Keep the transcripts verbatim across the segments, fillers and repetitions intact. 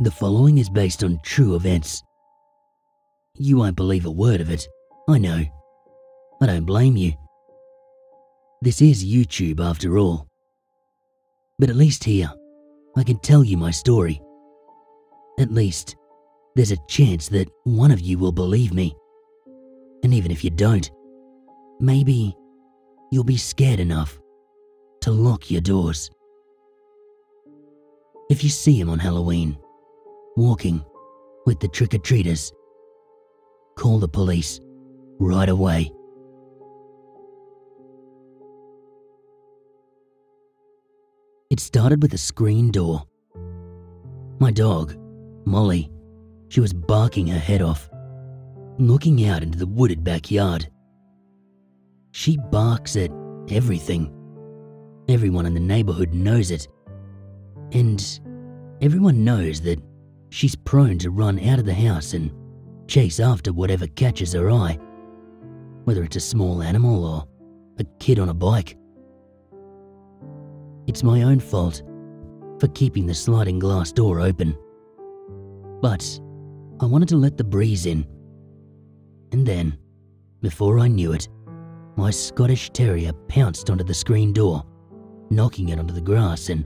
The following is based on true events. You won't believe a word of it, I know. I don't blame you. This is YouTube after all. But at least here, I can tell you my story. At least, there's a chance that one of you will believe me. And even if you don't, maybe you'll be scared enough to lock your doors. If you see him on Halloween, walking with the trick-or-treaters, call the police right away. It started with a screen door. My dog, Molly, she was barking her head off, looking out into the wooded backyard. She barks at everything. Everyone in the neighborhood knows it, and everyone knows that she's prone to run out of the house and chase after whatever catches her eye, whether it's a small animal or a kid on a bike. It's my own fault for keeping the sliding glass door open, but I wanted to let the breeze in. And then, before I knew it, my Scottish Terrier pounced onto the screen door, knocking it onto the grass and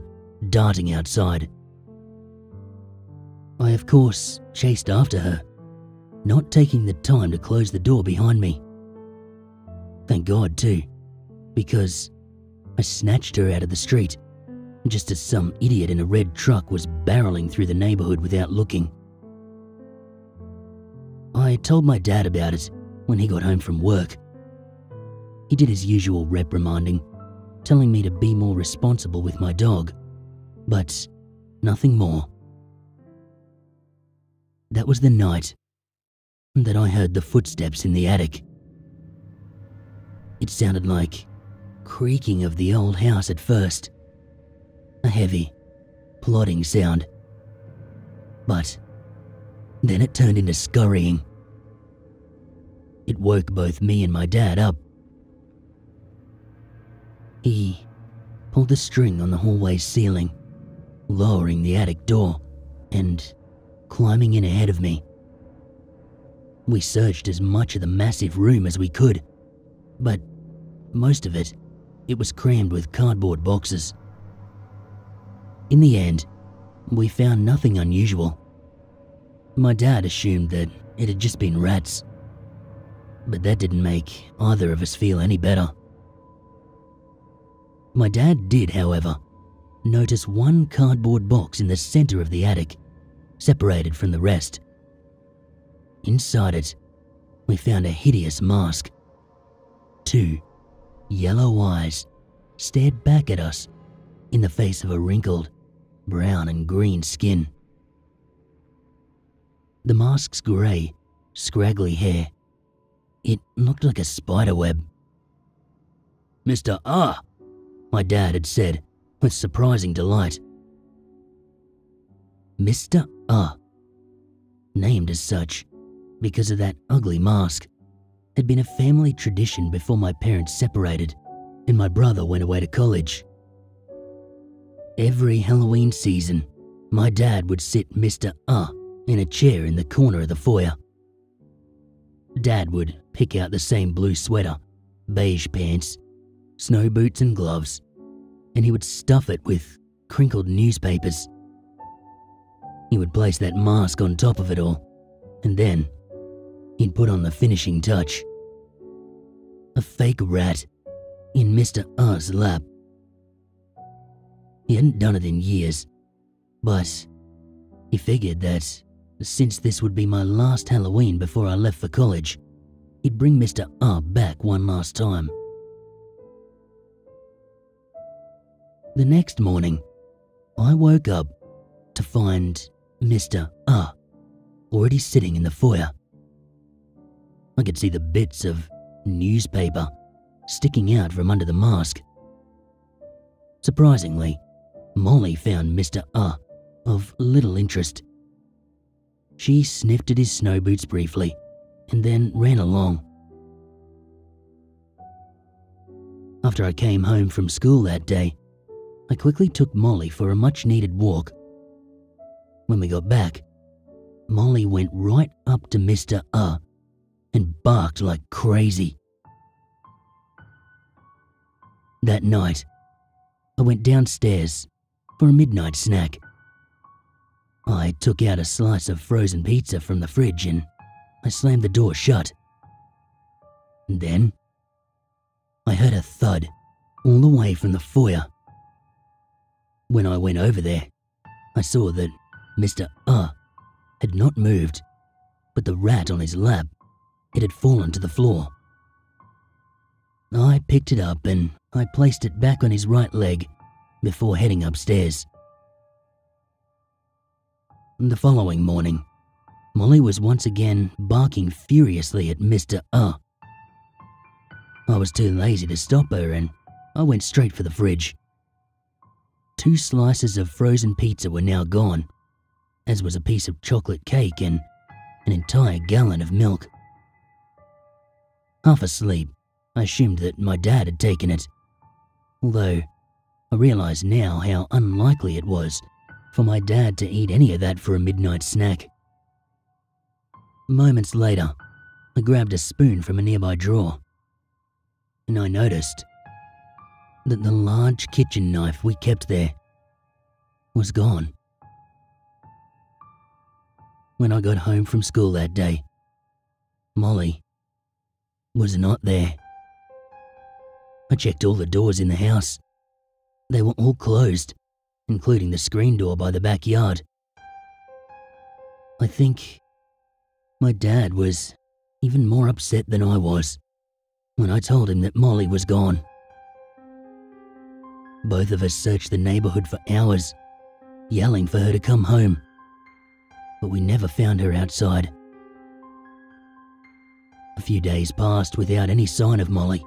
darting outside. I, of course, chased after her, not taking the time to close the door behind me. Thank God, too, because I snatched her out of the street, just as some idiot in a red truck was barreling through the neighborhood without looking. I told my dad about it when he got home from work. He did his usual reprimanding, telling me to be more responsible with my dog, but nothing more. That was the night that I heard the footsteps in the attic. It sounded like creaking of the old house at first, a heavy, plodding sound. But then it turned into scurrying. It woke both me and my dad up. He pulled the string on the hallway's ceiling, lowering the attic door and climbing in ahead of me. We searched as much of the massive room as we could, but most of it, it was crammed with cardboard boxes. In the end, we found nothing unusual. My dad assumed that it had just been rats, but that didn't make either of us feel any better. My dad did, however, notice one cardboard box in the center of the attic, separated from the rest. Inside it, we found a hideous mask. Two yellow eyes stared back at us in the face of a wrinkled, brown and green skin. The mask's grey, scraggly hair, it looked like a spider web. "Mister Ugh," my dad had said with surprising delight. Mister Ugh, named as such because of that ugly mask, had been a family tradition before my parents separated and my brother went away to college. Every Halloween season, my dad would sit Mister Ugh in a chair in the corner of the foyer. Dad would pick out the same blue sweater, beige pants, snow boots and gloves, and he would stuff it with crinkled newspapers. He would place that mask on top of it all, and then he'd put on the finishing touch. A fake rat in Mister Ugh's lap. He hadn't done it in years, but he figured that since this would be my last Halloween before I left for college, he'd bring Mister Ugh back one last time. The next morning, I woke up to find Mister Ugh already sitting in the foyer. I could see the bits of newspaper sticking out from under the mask. Surprisingly, Molly found Mister Ugh of little interest. She sniffed at his snow boots briefly and then ran along. After I came home from school that day, I quickly took Molly for a much-needed walk. When we got back, Molly went right up to Mister Ugh and barked like crazy. That night, I went downstairs for a midnight snack. I took out a slice of frozen pizza from the fridge and I slammed the door shut. And then, I heard a thud all the way from the foyer. When I went over there, I saw that Mister Ugh had not moved, but the rat on his lap, it had fallen to the floor. I picked it up and I placed it back on his right leg before heading upstairs. The following morning, Molly was once again barking furiously at Mister Ugh. I was too lazy to stop her and I went straight for the fridge. Two slices of frozen pizza were now gone, as was a piece of chocolate cake and an entire gallon of milk. Half asleep, I assumed that my dad had taken it, although I realised now how unlikely it was for my dad to eat any of that for a midnight snack. Moments later, I grabbed a spoon from a nearby drawer, and I noticed that the large kitchen knife we kept there was gone. When I got home from school that day, Molly was not there. I checked all the doors in the house. They were all closed, including the screen door by the backyard. I think my dad was even more upset than I was when I told him that Molly was gone. Both of us searched the neighborhood for hours, yelling for her to come home, but we never found her outside. A few days passed without any sign of Molly.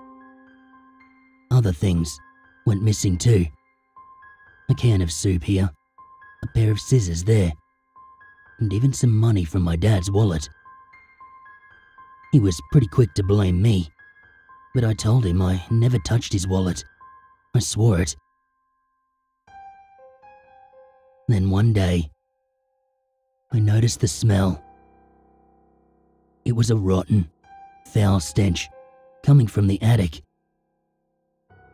Other things went missing too. A can of soup here, a pair of scissors there, and even some money from my dad's wallet. He was pretty quick to blame me, but I told him I never touched his wallet. I swore it. Then one day, I noticed the smell. It was a rotten, foul stench coming from the attic.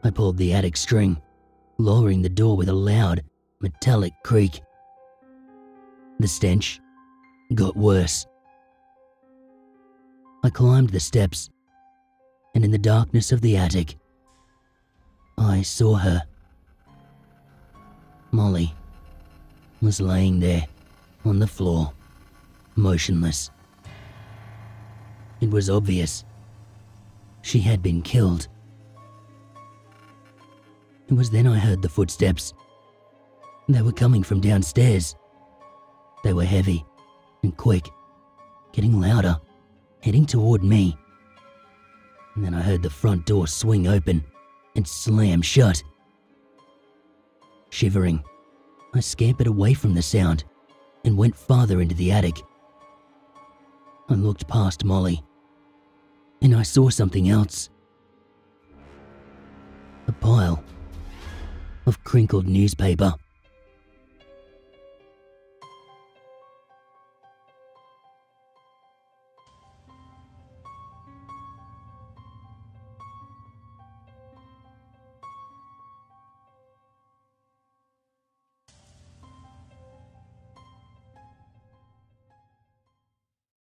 I pulled the attic string, lowering the door with a loud, metallic creak. The stench got worse. I climbed the steps, and in the darkness of the attic, I saw her. Molly was laying there on the floor, motionless. It was obvious. She had been killed. It was then I heard the footsteps. They were coming from downstairs. They were heavy and quick, getting louder, heading toward me. And then I heard the front door swing open and slam shut. Shivering, I scampered away from the sound and went farther into the attic. I looked past Molly, and I saw something else. A pile of crinkled newspaper